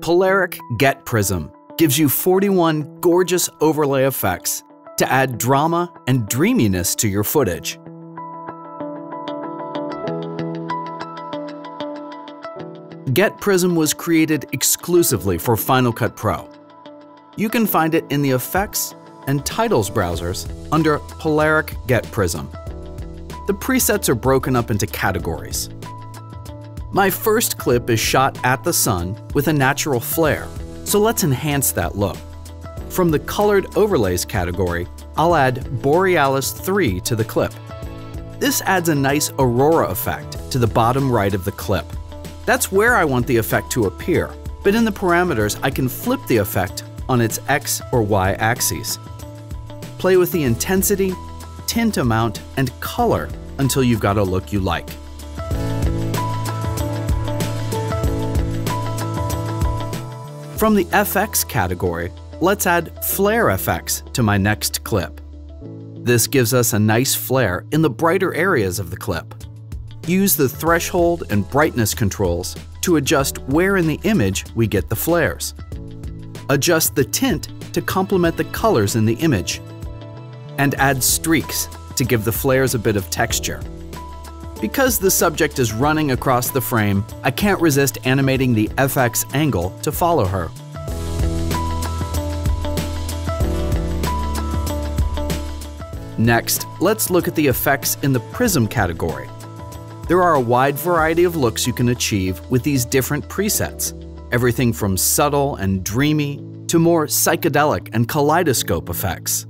Polaric GetPRISM gives you 41 gorgeous overlay effects to add drama and dreaminess to your footage. GetPRISM was created exclusively for Final Cut Pro. You can find it in the Effects and Titles browsers under Polaric GetPRISM. The presets are broken up into categories. My first clip is shot at the sun with a natural flare, so let's enhance that look. From the Colored Overlays category, I'll add Borealis 3 to the clip. This adds a nice aurora effect to the bottom right of the clip. That's where I want the effect to appear, but in the parameters I can flip the effect on its X or Y axes. Play with the intensity, tint amount, and color until you've got a look you like. From the FX category, let's add Flare FX to my next clip. This gives us a nice flare in the brighter areas of the clip. Use the threshold and brightness controls to adjust where in the image we get the flares. Adjust the tint to complement the colors in the image. And add streaks to give the flares a bit of texture. Because the subject is running across the frame, I can't resist animating the FX angle to follow her. Next, let's look at the effects in the Prism category. There are a wide variety of looks you can achieve with these different presets, everything from subtle and dreamy to more psychedelic and kaleidoscope effects.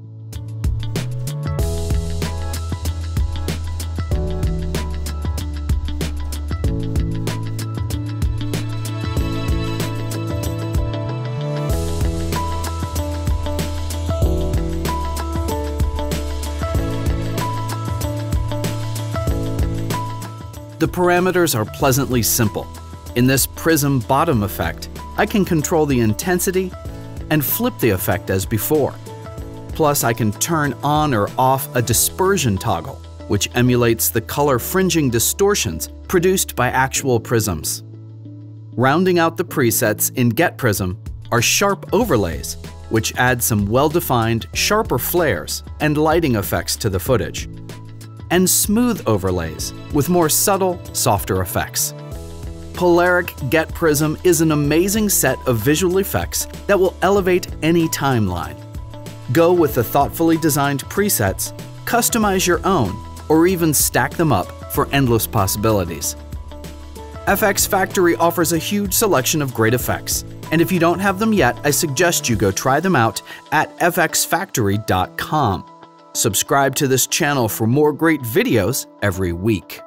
The parameters are pleasantly simple. In this prism bottom effect, I can control the intensity and flip the effect as before. Plus, I can turn on or off a dispersion toggle, which emulates the color fringing distortions produced by actual prisms. Rounding out the presets in GetPrism are sharp overlays, which add some well-defined, sharper flares and lighting effects to the footage. And smooth overlays with more subtle, softer effects. Polaric GetPrism is an amazing set of visual effects that will elevate any timeline. Go with the thoughtfully designed presets, customize your own, or even stack them up for endless possibilities. FX Factory offers a huge selection of great effects, and if you don't have them yet, I suggest you go try them out at fxfactory.com. Subscribe to this channel for more great videos every week.